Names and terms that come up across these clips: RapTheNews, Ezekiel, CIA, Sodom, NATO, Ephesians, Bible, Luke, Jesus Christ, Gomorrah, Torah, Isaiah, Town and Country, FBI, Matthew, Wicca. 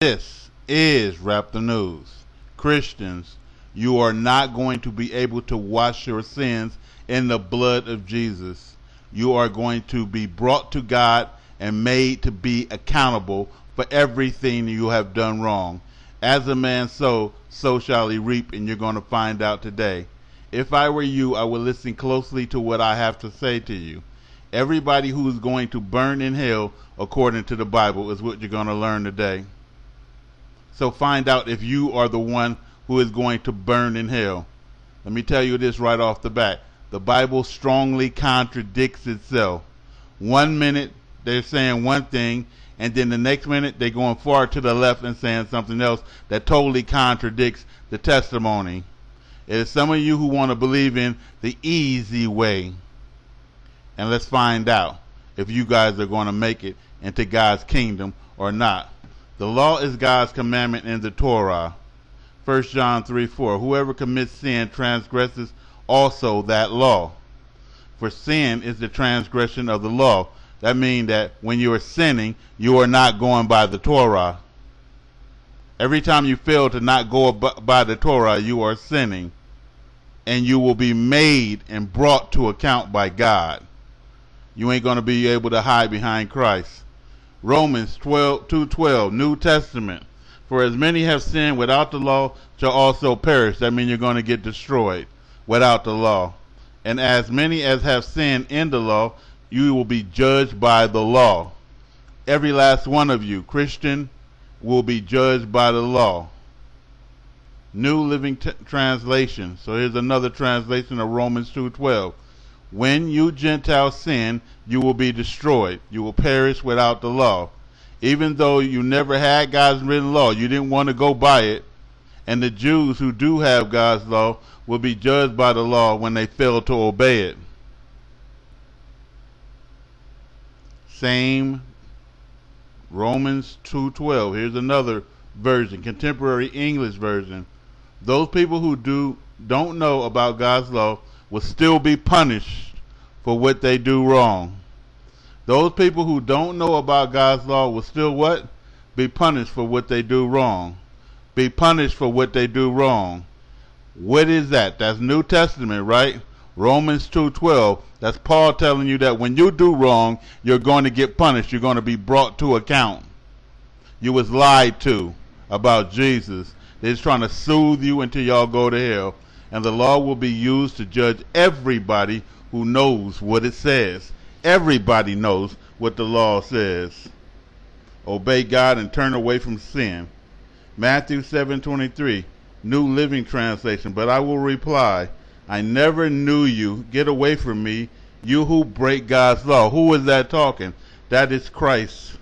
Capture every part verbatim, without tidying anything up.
This is Rap the News. Christians, you are not going to be able to wash your sins in the blood of Jesus. You are going to be brought to God and made to be accountable for everything you have done wrong. As a man sows, so shall he reap, and you're going to find out today. If I were you, I would listen closely to what I have to say to you. Everybody who is going to burn in hell, according to the Bible, is what you're going to learn today. So find out if you are the one who is going to burn in hell. Let me tell you this right off the bat. The Bible strongly contradicts itself. One minute they're saying one thing, and then the next minute they're going far to the left and saying something else that totally contradicts the testimony. It is some of you who want to believe in the easy way. And let's find out if you guys are going to make it into God's kingdom or not. The law is God's commandment in the Torah. First John three four, whoever commits sin transgresses also that law. For sin is the transgression of the law. That means that when you are sinning, you are not going by the Torah. Every time you fail to not go by the Torah, you are sinning. And you will be made and brought to account by God. You ain't going to be able to hide behind Christ. Romans two twelve, New Testament. For as many have sinned without the law shall also perish. That means you're going to get destroyed without the law. And as many as have sinned in the law, you will be judged by the law. Every last one of you, Christian, will be judged by the law. New Living Translation. So here's another translation of Romans two twelve. When you Gentiles sin, you will be destroyed. You will perish without the law. Even though you never had God's written law, you didn't want to go by it. And the Jews who do have God's law will be judged by the law when they fail to obey it. Same Romans two twelve. Here's another version, contemporary English version. Those people who do don't know about God's law will still be punished for what they do wrong. Those people who don't know about God's law will still what? Be punished for what they do wrong. Be punished for what they do wrong. What is that? That's New Testament, right? Romans two twelve. That's Paul telling you that when you do wrong, you're going to get punished. You're going to be brought to account. You was lied to about Jesus. They're just trying to soothe you until y'all go to hell. And the law will be used to judge everybody who knows what it says. Everybody knows what the law says. Obey God and turn away from sin. Matthew seven twenty-three, New Living Translation. But I will reply, I never knew you. Get away from me, you who break God's law. Who is that talking? That is Christ,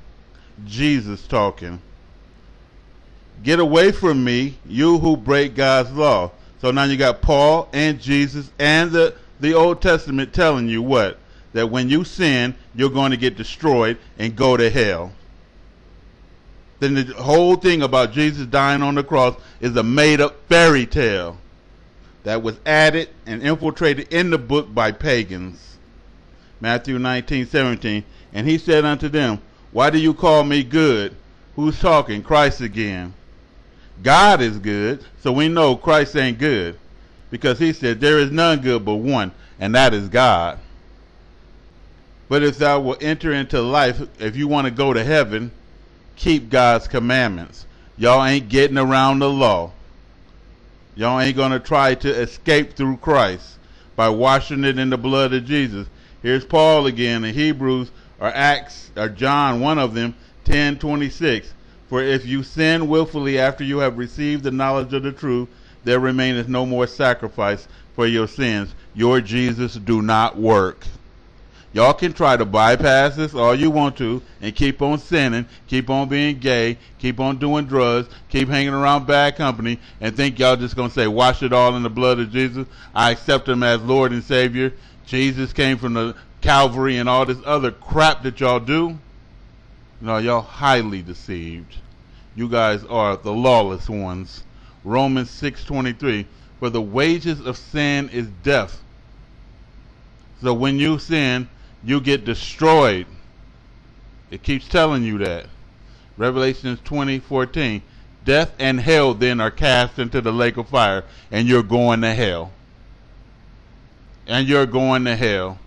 Jesus talking. Get away from me, you who break God's law. So now you got Paul and Jesus and the, the Old Testament telling you what? That when you sin, you're going to get destroyed and go to hell. Then the whole thing about Jesus dying on the cross is a made-up fairy tale that was added and infiltrated in the book by pagans. Matthew nineteen seventeen, and he said unto them, why do you call me good? Who's talking? Christ again. God is good, so we know Christ ain't good, because he said there is none good but one, and that is God. But if thou wilt enter into life, if you want to go to heaven, keep God's commandments. Y'all ain't getting around the law. Y'all ain't going to try to escape through Christ by washing it in the blood of Jesus. Here's Paul again in Hebrews or Acts or John, one of them, ten twenty-six. For if you sin willfully after you have received the knowledge of the truth, there remaineth no more sacrifice for your sins. Your Jesus do not work. Y'all can try to bypass this all you want to and keep on sinning, keep on being gay, keep on doing drugs, keep hanging around bad company, and think y'all just going to say, wash it all in the blood of Jesus. I accept him as Lord and Savior. Jesus came from the Calvary and all this other crap that y'all do. No, y'all highly deceived. You guys are the lawless ones. Romans six twenty-three, for the wages of sin is death. So when you sin, you get destroyed. It keeps telling you that. Revelations twenty fourteen. Death and hell then are cast into the lake of fire, and you're going to hell. And you're going to hell.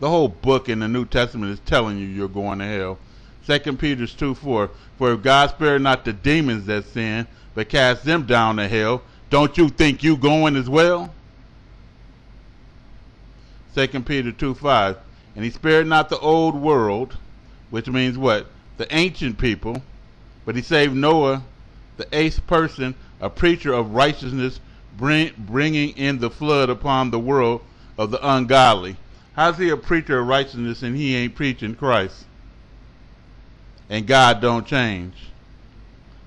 The whole book in the New Testament is telling you you're going to hell. Second Peter two four, for if God spared not the demons that sin, but cast them down to hell, don't you think you going as well? Second Peter two five, and he spared not the old world, which means what? The ancient people, but he saved Noah, the eighth person, a preacher of righteousness, bring, bringing in the flood upon the world of the ungodly. How's he a preacher of righteousness and he ain't preaching Christ? And God don't change.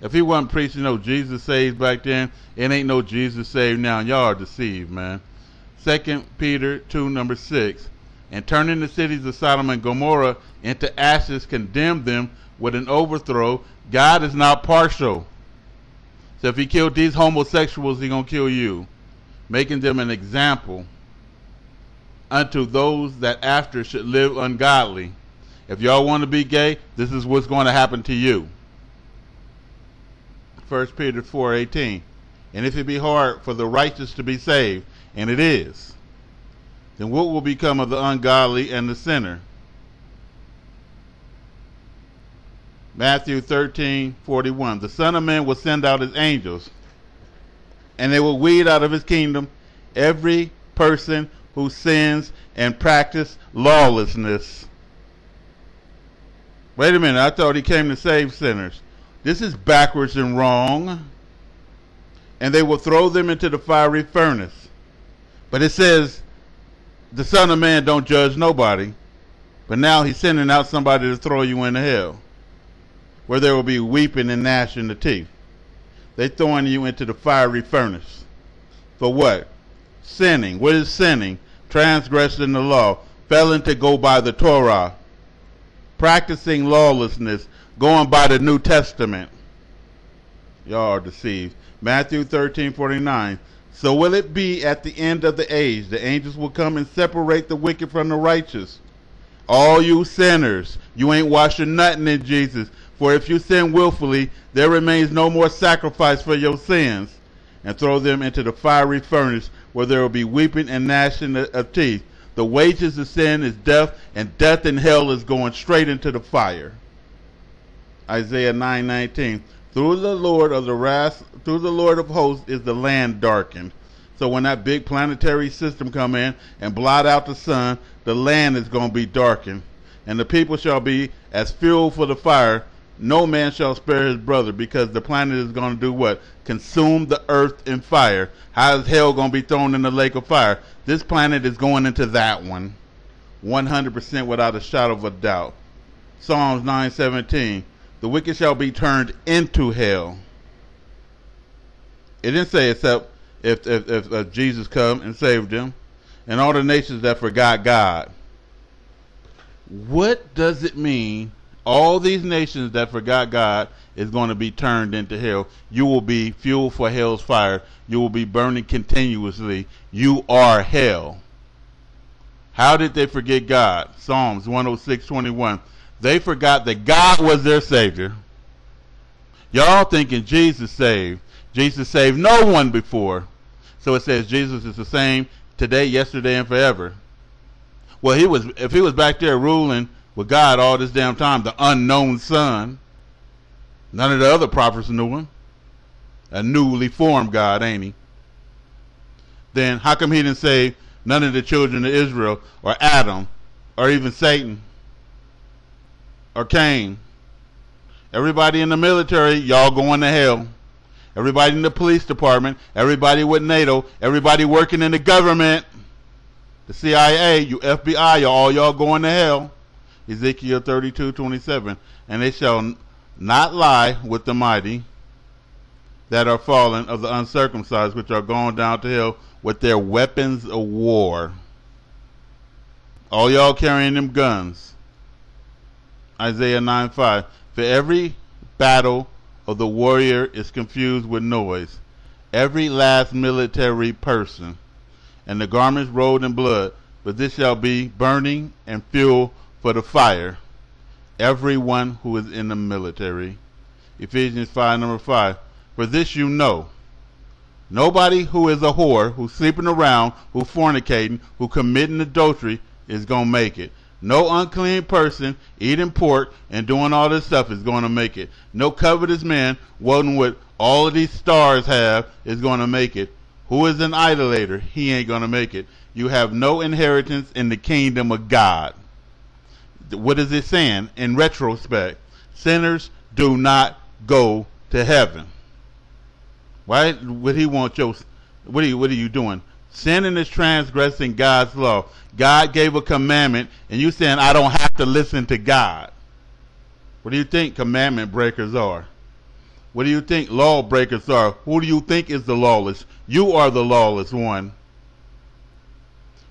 If he wasn't preaching no Jesus saved back then, it ain't no Jesus saved now. Y'all are deceived, man. Second Peter two, number six. And turning the cities of Sodom and Gomorrah into ashes, condemned them with an overthrow. God is not partial. So if he killed these homosexuals, he gonna kill you. Making them an example unto those that after should live ungodly. If y'all want to be gay, this is what's going to happen to you. First Peter four eighteen. And if it be hard for the righteous to be saved, and it is, then what will become of the ungodly and the sinner? Matthew thirteen forty-one. The Son of Man will send out his angels, and they will weed out of his kingdom every person who sins and practices lawlessness. Wait a minute, I thought he came to save sinners. This is backwards and wrong. And they will throw them into the fiery furnace. But it says the Son of Man don't judge nobody. But now he's sending out somebody to throw you into hell, where there will be weeping and gnashing of teeth. They're throwing you into the fiery furnace. For what? Sinning. What is sinning? Transgressing the law. Failing to go by the Torah. Practicing lawlessness, going by the New Testament. Y'all are deceived. Matthew thirteen forty-nine. So will it be at the end of the age, the angels will come and separate the wicked from the righteous. All you sinners, you ain't washing nothing in Jesus. For if you sin willfully, there remains no more sacrifice for your sins. And throw them into the fiery furnace, where there will be weeping and gnashing of teeth. The wages of sin is death, and death in hell is going straight into the fire. Isaiah nine nineteen. Through the Lord of the wrath, through the Lord of hosts is the land darkened. So when that big planetary system come in and blot out the sun, the land is going to be darkened, and the people shall be as fuel for the fire. No man shall spare his brother, because the planet is going to do what? Consume the earth in fire. How is hell going to be thrown in the lake of fire? This planet is going into that one. one hundred percent without a shadow of a doubt. Psalms nine seventeen. The wicked shall be turned into hell. It didn't say except if, if, if, if Jesus come and saved them. And all the nations that forgot God. What does it mean? All these nations that forgot God is going to be turned into hell. You will be fuel for hell's fire. You will be burning continuously. You are hell. How did they forget God? Psalms one oh six twenty-one. They forgot that God was their Savior. Y'all thinking Jesus saved. Jesus saved no one before. So it says Jesus is the same today, yesterday, and forever. Well, he was if he was back there ruling with God all this damn time, the unknown Son, none of the other prophets knew him. A newly formed God, ain't he? Then how come he didn't save none of the children of Israel, or Adam, or even Satan, or Cain? Everybody in the military, y'all going to hell. Everybody in the police department, everybody with NATO, everybody working in the government, the C I A, you F B I, y'all, y'all going to hell. Ezekiel thirty-two twenty-seven, and they shall not lie with the mighty that are fallen of the uncircumcised, which are gone down to hell with their weapons of war. All y'all carrying them guns. Isaiah nine five, for every battle of the warrior is confused with noise, every last military person, and the garments rolled in blood, but this shall be burning and fuel for the fire, everyone who is in the military. Ephesians five, number five. For this you know, nobody who is a whore, who's sleeping around, who's fornicating, who committing adultery is going to make it. No unclean person eating pork and doing all this stuff is going to make it. No covetous man wanting what all of these stars have is going to make it. Who is an idolater? He ain't going to make it. You have no inheritance in the kingdom of God. What is it saying? In retrospect, sinners do not go to heaven. Why would he want your... What are you, what are you doing? Sinning is transgressing God's law. God gave a commandment, and you saying, I don't have to listen to God. What do you think commandment breakers are? What do you think law breakers are? Who do you think is the lawless? You are the lawless one.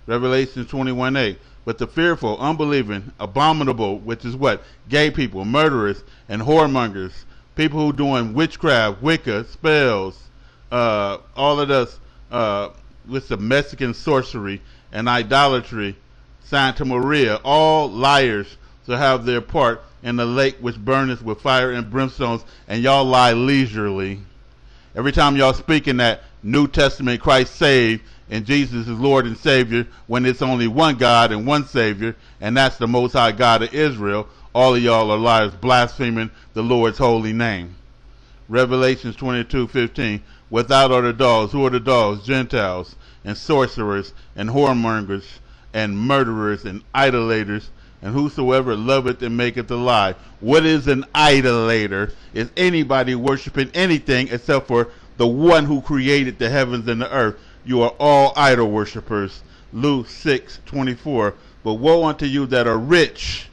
Revelation twenty-one eight. But the fearful, unbelieving, abominable, which is what? Gay people, murderers, and whoremongers, people who doing witchcraft, Wicca, spells, uh, all of this, uh, with the Mexican sorcery and idolatry, Santa Maria, all liars to have their part in the lake which burneth with fire and brimstones, and y'all lie leisurely. Every time y'all speaking that New Testament Christ saved and Jesus is Lord and Savior, when it's only one God and one Savior, and that's the Most High God of Israel, all of y'all are liars, blaspheming the Lord's holy name. Revelations twenty-two fifteen. Without are the dogs. Who are the dogs? Gentiles, and sorcerers, and whoremongers, and murderers, and idolaters, and whosoever loveth and maketh a lie. What is an idolater? Is anybody worshiping anything except for the one who created the heavens and the earth. You are all idol worshippers. Luke six twenty-four. But woe unto you that are rich.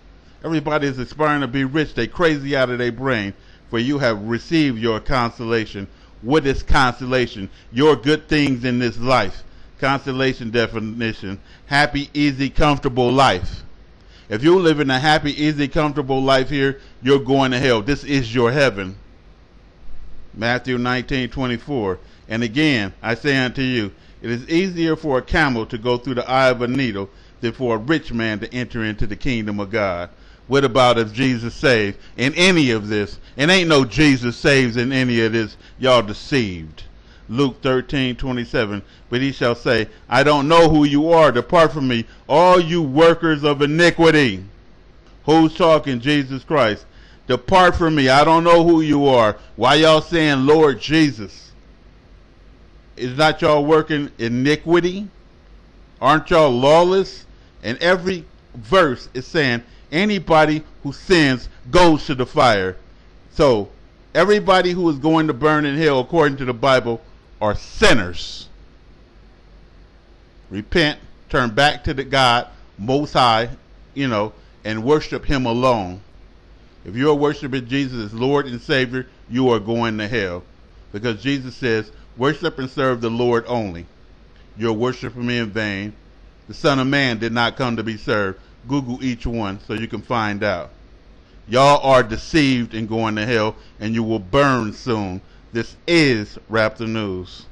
Everybody is aspiring to be rich. They crazy out of their brain. For you have received your consolation. What is consolation? Your good things in this life. Consolation definition. Happy, easy, comfortable life. If you live in a happy, easy, comfortable life here, you're going to hell. This is your heaven. Matthew nineteen twenty-four. And again, I say unto you, it is easier for a camel to go through the eye of a needle than for a rich man to enter into the kingdom of God. What about if Jesus saves in any of this? It ain't no Jesus saves in any of this. Y'all deceived. Luke thirteen twenty-seven. But he shall say, I don't know who you are. Depart from me, all you workers of iniquity. Who's talking? Jesus Christ. Depart from me. I don't know who you are. Why y'all saying Lord Jesus? Is not y'all working iniquity? Aren't y'all lawless? And every verse is saying, anybody who sins goes to the fire. So everybody who is going to burn in hell according to the Bible are sinners. Repent, turn back to the God Most High, you know, and worship him alone. If you are worshiping Jesus as Lord and Savior, you are going to hell, because Jesus says worship and serve the Lord only. You're worshiping me in vain. The Son of Man did not come to be served. Google each one so you can find out. Y'all are deceived and going to hell, and you will burn soon. This is Rap the News.